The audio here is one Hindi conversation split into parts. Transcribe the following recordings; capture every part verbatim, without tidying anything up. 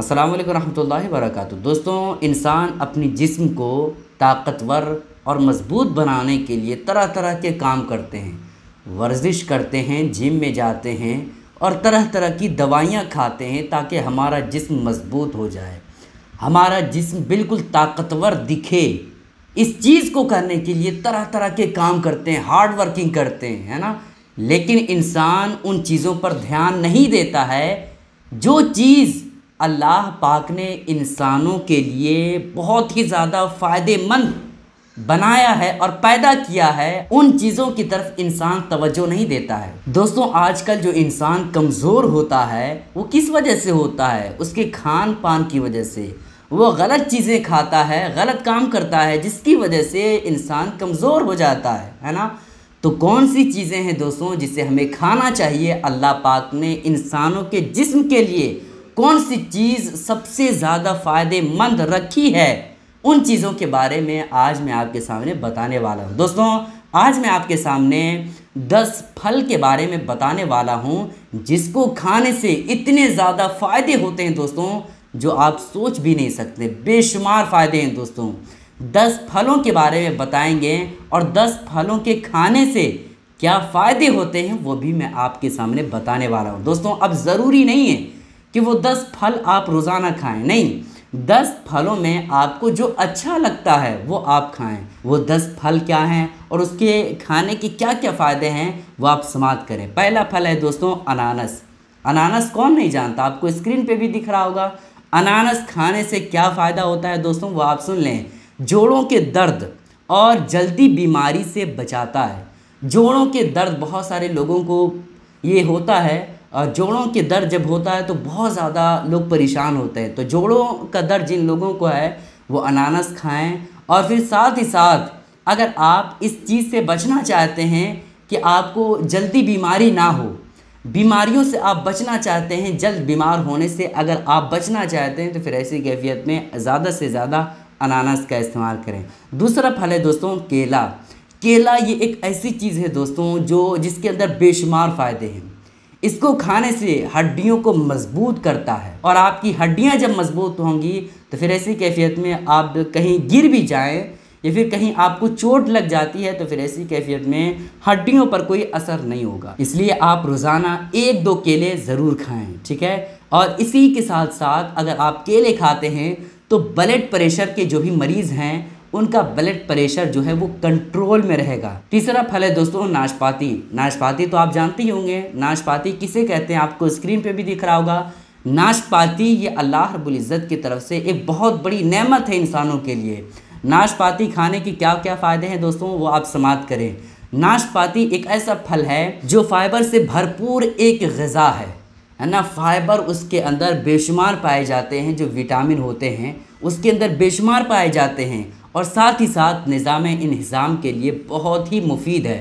अस्सलाम वालेकुम रहमतुल्लाहि वबरकातुहू। दोस्तों, इंसान अपनी जिस्म को ताकतवर और मज़बूत बनाने के लिए तरह तरह के काम करते हैं, वर्जिश करते हैं, जिम में जाते हैं और तरह तरह की दवाइयाँ खाते हैं ताकि हमारा जिस्म मज़बूत हो जाए, हमारा जिस्म बिल्कुल ताकतवर दिखे। इस चीज़ को करने के लिए तरह तरह के काम करते हैं, हार्ड वर्किंग करते हैं, है ना। लेकिन इंसान उन चीज़ों पर ध्यान नहीं देता है जो चीज़ अल्लाह पाक ने इंसानों के लिए बहुत ही ज़्यादा फ़ायदेमंद बनाया है और पैदा किया है, उन चीज़ों की तरफ इंसान तवज्जो नहीं देता है। दोस्तों, आजकल जो इंसान कमज़ोर होता है वो किस वजह से होता है? उसके खान पान की वजह से। वो गलत चीज़ें खाता है, गलत काम करता है, जिसकी वजह से इंसान कमज़ोर हो जाता है, है ना। तो कौन सी चीज़ें हैं दोस्तों जिसे हमें खाना चाहिए? अल्लाह पाक ने इंसानों के जिस्म के लिए कौन सी चीज़ सबसे ज़्यादा फ़ायदेमंद रखी है, उन चीज़ों के बारे में आज मैं आपके सामने बताने वाला हूँ। दोस्तों, आज मैं आपके सामने दस फल के बारे में बताने वाला हूँ जिसको खाने से इतने ज़्यादा फ़ायदे होते हैं दोस्तों जो आप सोच भी नहीं सकते। बेशुमार फ़ायदे हैं दोस्तों। दस फलों के बारे में बताएंगे और दस फलों के खाने से क्या फ़ायदे होते हैं वो भी मैं आपके सामने बताने वाला हूँ। दोस्तों, अब ज़रूरी नहीं है कि वो दस फल आप रोज़ाना खाएं, नहीं, दस फलों में आपको जो अच्छा लगता है वो आप खाएं। वो दस फल क्या हैं और उसके खाने के क्या क्या फ़ायदे हैं वो आप समाप्त करें। पहला फल है दोस्तों अनानास। अनानास कौन नहीं जानता, आपको स्क्रीन पे भी दिख रहा होगा। अनानास खाने से क्या फ़ायदा होता है दोस्तों वो आप सुन लें। जोड़ों के दर्द और जल्दी बीमारी से बचाता है। जोड़ों के दर्द, बहुत सारे लोगों को ये होता है, जोड़ों के दर्द जब होता है तो बहुत ज़्यादा लोग परेशान होते हैं। तो जोड़ों का दर्द जिन लोगों को है वो अनानास खाएं। और फिर साथ ही साथ अगर आप इस चीज़ से बचना चाहते हैं कि आपको जल्दी बीमारी ना हो, बीमारियों से आप बचना चाहते हैं, जल्द बीमार होने से अगर आप बचना चाहते हैं तो फिर ऐसी कैफियत में ज़्यादा से ज़्यादा अनानास का इस्तेमाल करें। दूसरा फल है दोस्तों केला। केला ये एक ऐसी चीज़ है दोस्तों जो जिसके अंदर बेशुमार फ़ायदे हैं। इसको खाने से हड्डियों को मजबूत करता है और आपकी हड्डियां जब मजबूत होंगी तो फिर ऐसी कैफियत में आप कहीं गिर भी जाएं या फिर कहीं आपको चोट लग जाती है तो फिर ऐसी कैफियत में हड्डियों पर कोई असर नहीं होगा। इसलिए आप रोज़ाना एक दो केले ज़रूर खाएं, ठीक है। और इसी के साथ साथ अगर आप केले खाते हैं तो ब्लड प्रेशर के जो भी मरीज़ हैं उनका ब्लड प्रेशर जो है वो कंट्रोल में रहेगा। तीसरा फल है दोस्तों नाशपाती। नाशपाती तो आप जानते ही होंगे नाशपाती किसे कहते हैं, आपको स्क्रीन पे भी दिख रहा होगा। नाशपाती ये अल्लाह रब्बुल इज़्ज़त की तरफ से एक बहुत बड़ी नेमत है इंसानों के लिए। नाशपाती खाने के क्या क्या फ़ायदे हैं दोस्तों वो आप समाप्त करें। नाशपाती एक ऐसा फल है जो फाइबर से भरपूर एक ग़िज़ा है, है ना। फाइबर उसके अंदर बेशुमार पाए जाते हैं, जो विटामिन होते हैं उसके अंदर बेशुमार पाए जाते हैं और साथ ही साथ निज़ाम इन्हिज़ाम के लिए बहुत ही मुफीद है।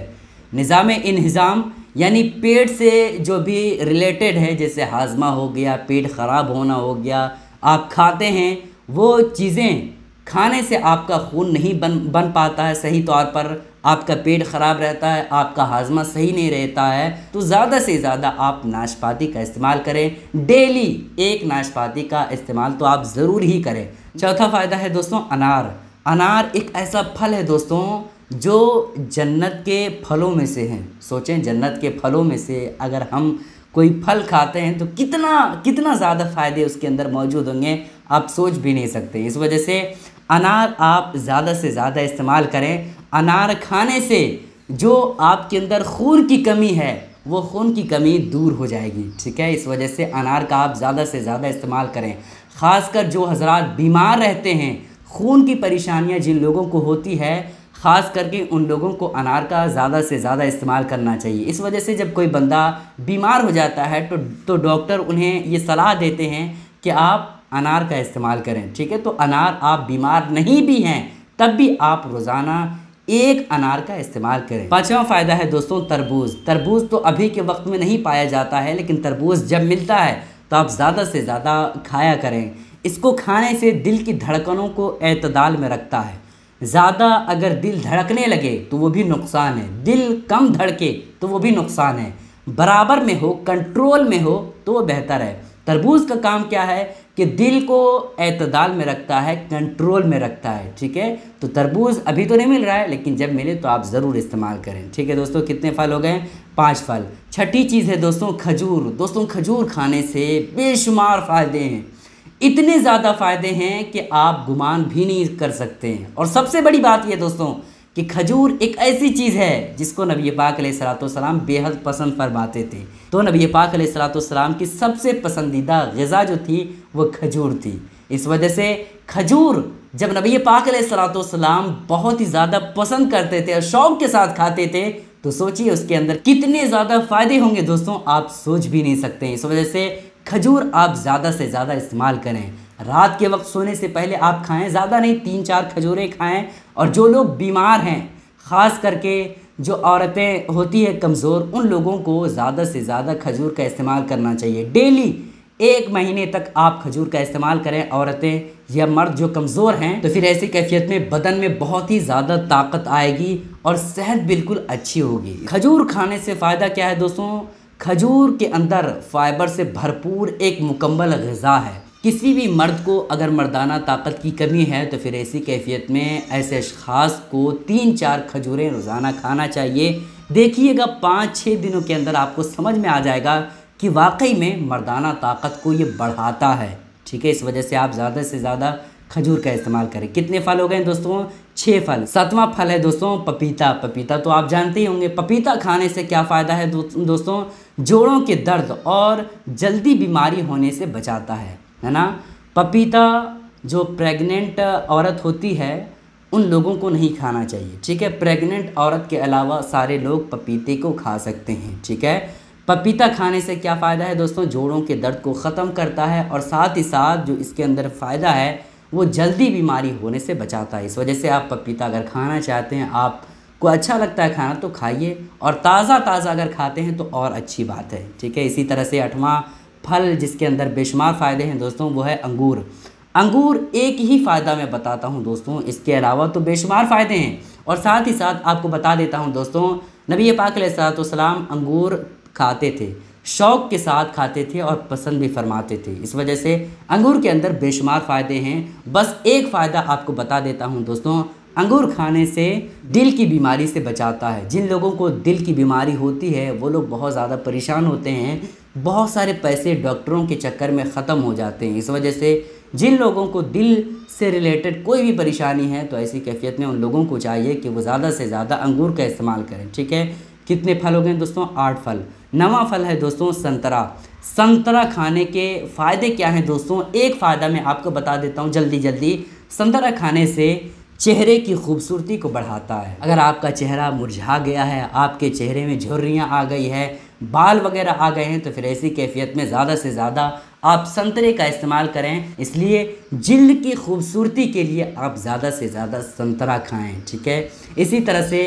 निज़ाम इन्हिज़ाम यानी पेट से जो भी रिलेटेड है, जैसे हाजमा हो गया, पेट ख़राब होना हो गया, आप खाते हैं वो चीज़ें खाने से आपका खून नहीं बन बन पाता है सही तौर पर, आपका पेट ख़राब रहता है, आपका हाजमा सही नहीं रहता है। तो ज़्यादा से ज़्यादा आप नाशपाती का इस्तेमाल करें, डेली एक नाशपाती का इस्तेमाल तो आप ज़रूर ही करें। चौथा फ़ायदा है दोस्तों अनार। अनार एक ऐसा फल है दोस्तों जो जन्नत के फलों में से हैं। सोचें, जन्नत के फलों में से अगर हम कोई फल खाते हैं तो कितना कितना ज़्यादा फ़ायदे उसके अंदर मौजूद होंगे आप सोच भी नहीं सकते। इस वजह से अनार आप ज़्यादा से ज़्यादा इस्तेमाल करें। अनार खाने से जो आपके अंदर खून की कमी है वो खून की कमी दूर हो जाएगी, ठीक है। इस वजह से अनार का आप ज़्यादा से ज़्यादा इस्तेमाल करें। ख़ासकर जो हजरात बीमार रहते हैं, खून की परेशानियां जिन लोगों को होती है, ख़ास करके उन लोगों को अनार का ज़्यादा से ज़्यादा इस्तेमाल करना चाहिए। इस वजह से जब कोई बंदा बीमार हो जाता है तो तो डॉक्टर उन्हें ये सलाह देते हैं कि आप अनार का इस्तेमाल करें, ठीक है। तो अनार आप बीमार नहीं भी हैं तब भी आप रोज़ाना एक अनार का इस्तेमाल करें। पाँचवा फ़ायदा है दोस्तों तरबूज। तरबूज तो अभी के वक्त में नहीं पाया जाता है, लेकिन तरबूज जब मिलता है तो आप ज़्यादा से ज़्यादा खाया करें। इसको खाने से दिल की धड़कनों को एतदाल में रखता है। ज़्यादा अगर दिल धड़कने लगे तो वो भी नुकसान है, दिल कम धड़के तो वो भी नुकसान है। बराबर में हो, कंट्रोल में हो तो वो बेहतर है। तरबूज का काम क्या है कि दिल को एतदाल में रखता है, कंट्रोल में रखता है। ठीक है, तो तरबूज अभी तो नहीं मिल रहा है, लेकिन जब मिले तो आप ज़रूर इस्तेमाल करें। ठीक है दोस्तों, कितने फल हो गए? पांच फल। छठी चीज़ है दोस्तों खजूर। दोस्तों खजूर खाने से बेशुमार फ़ायदे हैं, इतने ज़्यादा फ़ायदे हैं कि आप गुमान भी नहीं कर सकते हैं। और सबसे बड़ी बात यह दोस्तों कि खजूर एक ऐसी चीज़ है जिसको नबी पाक अलैहिस्सलाम बेहद पसंद फरमाते थे। तो नबी पाक अलैहिस्सलाम की सबसे पसंदीदा ग़िज़ा जो थी वो खजूर थी। इस वजह से खजूर जब नबी पाक अलैहिस्सलाम बहुत ही ज़्यादा पसंद करते थे और शौक़ के साथ खाते थे, तो सोचिए उसके अंदर कितने ज़्यादा फ़ायदे होंगे दोस्तों, आप सोच भी नहीं सकते। इस वजह से खजूर आप ज़्यादा से ज़्यादा इस्तेमाल करें। रात के वक्त सोने से पहले आप खाएं, ज़्यादा नहीं तीन चार खजूरें खाएं। और जो लोग बीमार हैं, ख़ास करके जो औरतें होती है कमज़ोर, उन लोगों को ज़्यादा से ज़्यादा खजूर का इस्तेमाल करना चाहिए। डेली एक महीने तक आप खजूर का इस्तेमाल करें, औरतें या मर्द जो कमज़ोर हैं। तो फिर ऐसी कैफियत में बदन में बहुत ही ज़्यादा ताकत आएगी और सेहत बिल्कुल अच्छी होगी। खजूर खाने से फ़ायदा क्या है दोस्तों? खजूर के अंदर फाइबर से भरपूर एक मुकम्मल ग़िज़ा है। किसी भी मर्द को अगर मर्दाना ताकत की कमी है तो फिर ऐसी कैफियत में ऐसे अशख़ास को तीन चार खजूरें रोज़ाना खाना चाहिए। देखिएगा पाँच छः दिनों के अंदर आपको समझ में आ जाएगा कि वाकई में मर्दाना ताकत को ये बढ़ाता है। ठीक है, इस वजह से आप ज़्यादा से ज़्यादा खजूर का इस्तेमाल करें। कितने फल हो गए दोस्तों? छः फल। सातवां फल है दोस्तों पपीता। पपीता तो आप जानते ही होंगे। पपीता खाने से क्या फ़ायदा है दो, दोस्तों जोड़ों के दर्द और जल्दी बीमारी होने से बचाता है, है ना। पपीता जो प्रेग्नेंट औरत होती है उन लोगों को नहीं खाना चाहिए। ठीक है, प्रेग्नेंट औरत के अलावा सारे लोग पपीते को खा सकते हैं। ठीक है, पपीता खाने से क्या फ़ायदा है दोस्तों? जोड़ों के दर्द को ख़त्म करता है और साथ ही साथ जो इसके अंदर फ़ायदा है वो जल्दी बीमारी होने से बचाता है। इस वजह से आप पपीता अगर खाना चाहते हैं, आपको अच्छा लगता है खाना, तो खाइए। और ताज़ा ताज़ा अगर खाते हैं तो और अच्छी बात है। ठीक है, इसी तरह से आठवां फल जिसके अंदर बेशुमार फ़ायदे हैं दोस्तों वो है अंगूर। अंगूर एक ही फ़ायदा मैं बताता हूँ दोस्तों, इसके अलावा तो बेशुमार फ़ायदे हैं। और साथ ही साथ आपको बता देता हूँ दोस्तों, नबी पाक अलैहिस्सलाम अंगूर खाते थे, शौक़ के साथ खाते थे और पसंद भी फरमाते थे। इस वजह से अंगूर के अंदर बेशुमार फ़ायदे हैं। बस एक फ़ायदा आपको बता देता हूं दोस्तों, अंगूर खाने से दिल की बीमारी से बचाता है। जिन लोगों को दिल की बीमारी होती है वो लोग बहुत ज़्यादा परेशान होते हैं, बहुत सारे पैसे डॉक्टरों के चक्कर में ख़त्म हो जाते हैं। इस वजह से जिन लोगों को दिल से रिलेटेड कोई भी परेशानी है तो ऐसी कैफियत में उन लोगों को चाहिए कि वो ज़्यादा से ज़्यादा अंगूर का इस्तेमाल करें। ठीक है, कितने फल हो गए दोस्तों? आठ फल। नवा फल है दोस्तों संतरा। संतरा खाने के फ़ायदे क्या हैं दोस्तों? एक फ़ायदा मैं आपको बता देता हूँ जल्दी जल्दी। संतरा खाने से चेहरे की खूबसूरती को बढ़ाता है। अगर आपका चेहरा मुरझा गया है, आपके चेहरे में झुर्रियाँ आ गई है, बाल वगैरह आ गए हैं, तो फिर ऐसी कैफियत में ज़्यादा से ज़्यादा आप संतरे का इस्तेमाल करें। इसलिए जिल्द की खूबसूरती के लिए आप ज़्यादा से ज़्यादा संतरा खाएं। ठीक है, इसी तरह से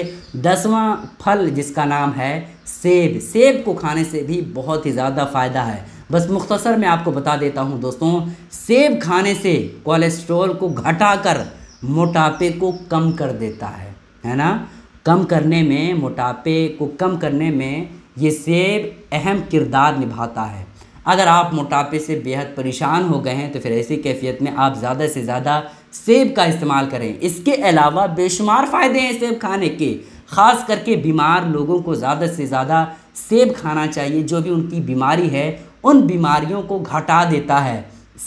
दसवां फल जिसका नाम है सेब। सेब को खाने से भी बहुत ही ज़्यादा फ़ायदा है। बस मुख्तसर मैं आपको बता देता हूं दोस्तों, सेब खाने से कोलेस्ट्रॉल को घटाकर मोटापे को कम कर देता है, है ना। कम करने में, मोटापे को कम करने में ये सेब अहम किरदार निभाता है। अगर आप मोटापे से बेहद परेशान हो गए हैं तो फिर ऐसी कैफियत में आप ज़्यादा से ज़्यादा सेब का इस्तेमाल करें। इसके अलावा बेशुमार फ़ायदे हैं सेब खाने के। ख़ास करके बीमार लोगों को ज़्यादा से ज़्यादा सेब खाना चाहिए। जो भी उनकी बीमारी है उन बीमारियों को घटा देता है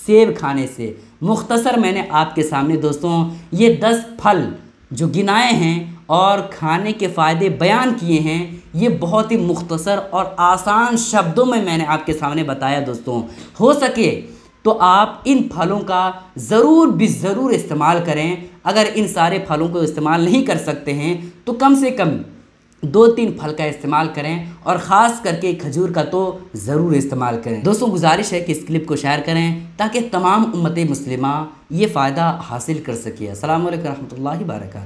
सेब खाने से। मुख्तसर मैंने आपके सामने दोस्तों ये दस फल जो गिनाए हैं और खाने के फ़ायदे बयान किए हैं, ये बहुत ही मुख्तसर और आसान शब्दों में मैंने आपके सामने बताया दोस्तों। हो सके तो आप इन फलों का ज़रूर भी ज़रूर इस्तेमाल करें। अगर इन सारे फलों को इस्तेमाल नहीं कर सकते हैं तो कम से कम दो तीन फल का इस्तेमाल करें और ख़ास करके खजूर का तो ज़रूर इस्तेमाल करें। दोस्तों गुजारिश है कि इस क्लिप को शेयर करें ताकि तमाम उम्मत मुस्लिमा ये फ़ायदा हासिल कर सके। अस्सलामु अलैकुम रहमतुल्लाहि वबरकातुहू।